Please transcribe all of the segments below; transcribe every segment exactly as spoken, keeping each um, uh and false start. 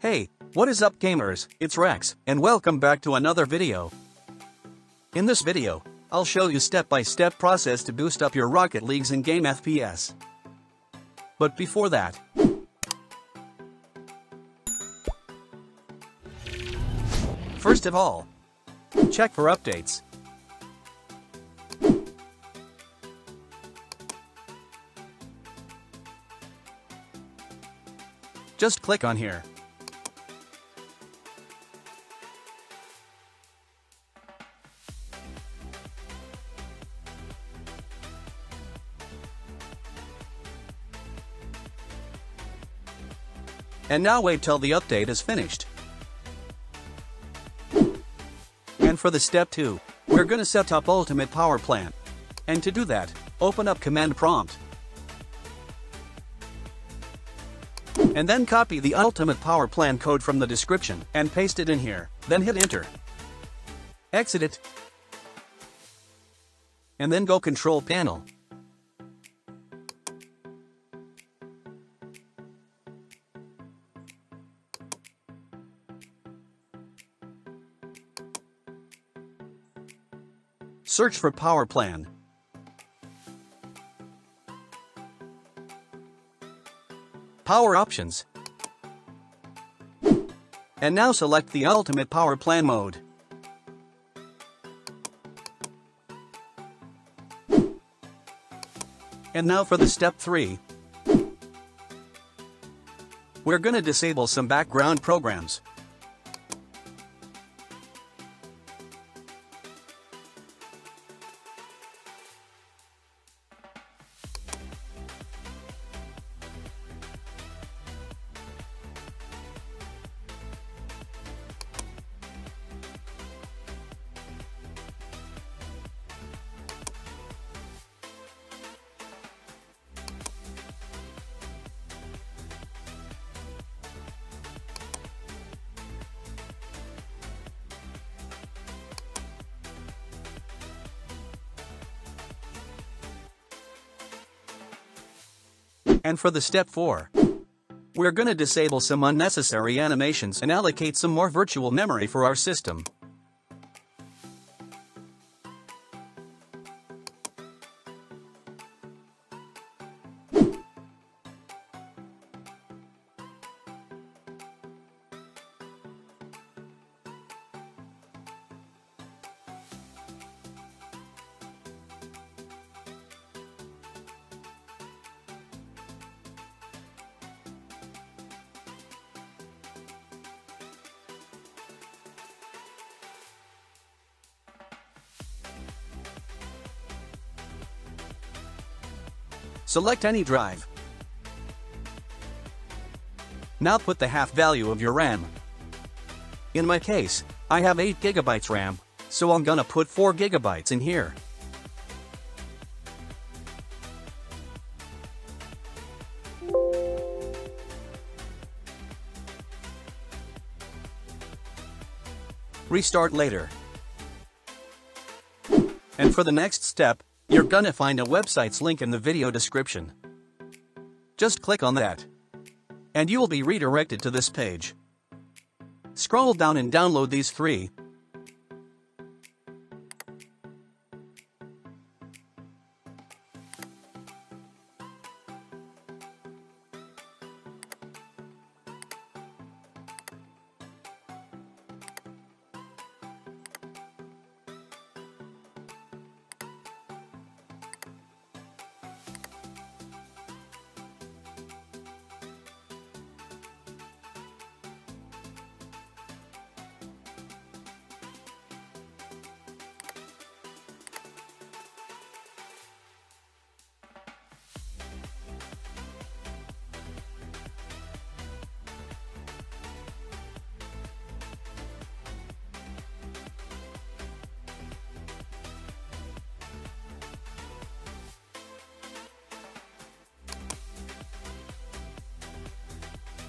Hey, what is up gamers, it's Rex, and welcome back to another video. In this video, I'll show you step-by-step process to boost up your Rocket League's in-game F P S. But before that, first of all, check for updates. Just click on here. And now wait till the update is finished. And for the step two, we're gonna set up ultimate power plant. And to do that, open up command prompt. And then copy the ultimate power plan code from the description and paste it in here, then hit enter. Exit it. And then go control panel. Search for power plan. Power options. And now select the ultimate power plan mode. And now for the step three. We're gonna disable some background programs. And for the step four, we're gonna disable some unnecessary animations and allocate some more virtual memory for our system. Select any drive. Now put the half value of your RAM. In my case, I have eight gigabytes RAM, so I'm gonna put four gigabytes in here. Restart later. And for the next step, you're gonna find a website's link in the video description. Just click on that. And you will be redirected to this page. Scroll down and download these three.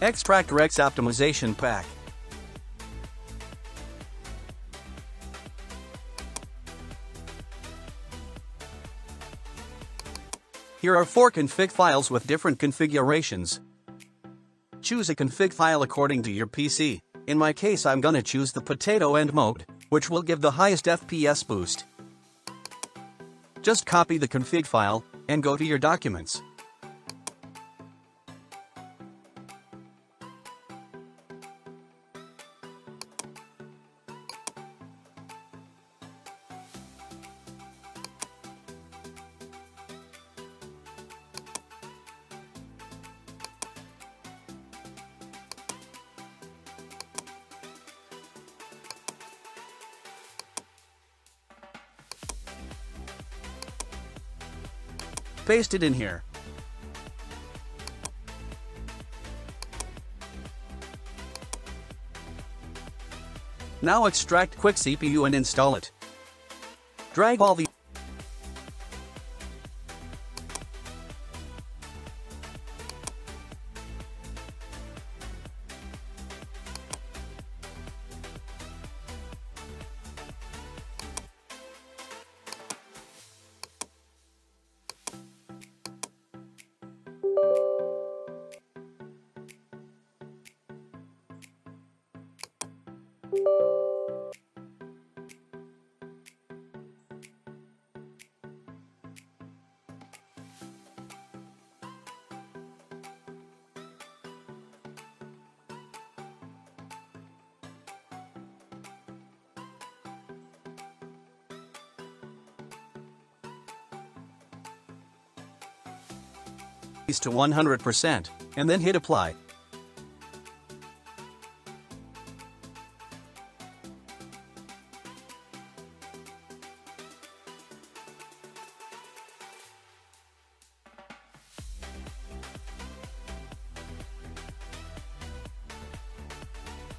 Extract Rex optimization pack. Here are four config files with different configurations. Choose a config file according to your P C. In my case, I'm gonna choose the potato end mode, which will give the highest F P S boost. Just copy the config file and go to your documents. Paste it in here. Now extract Quick C P U and install it. Drag all the to one hundred percent, and then hit apply.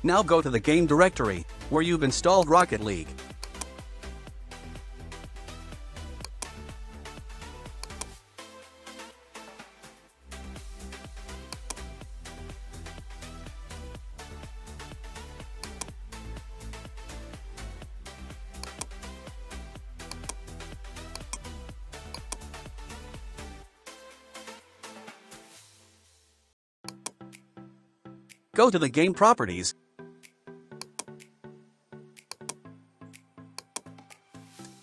Now go to the game directory, where you've installed Rocket League. Go to the game properties.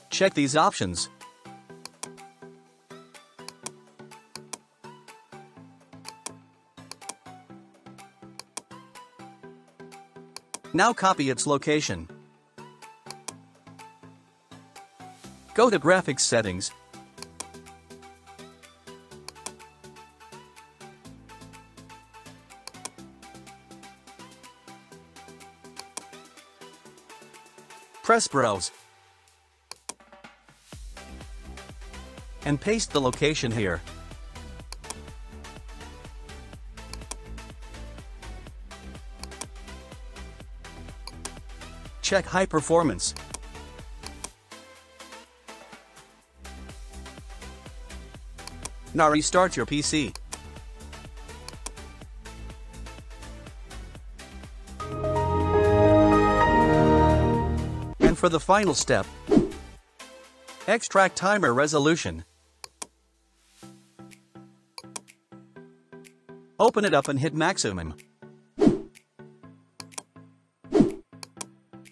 Check these options. Now copy its location. Go to graphics settings. Press browse and paste the location here. Check high performance. Now restart your P C. For the final step, extract timer resolution. Open it up and hit maximum.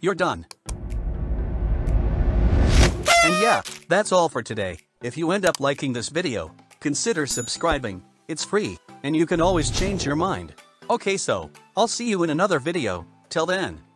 You're done. And yeah, that's all for today. If you end up liking this video, consider subscribing. It's free, and you can always change your mind. Okay, so I'll see you in another video. Till then.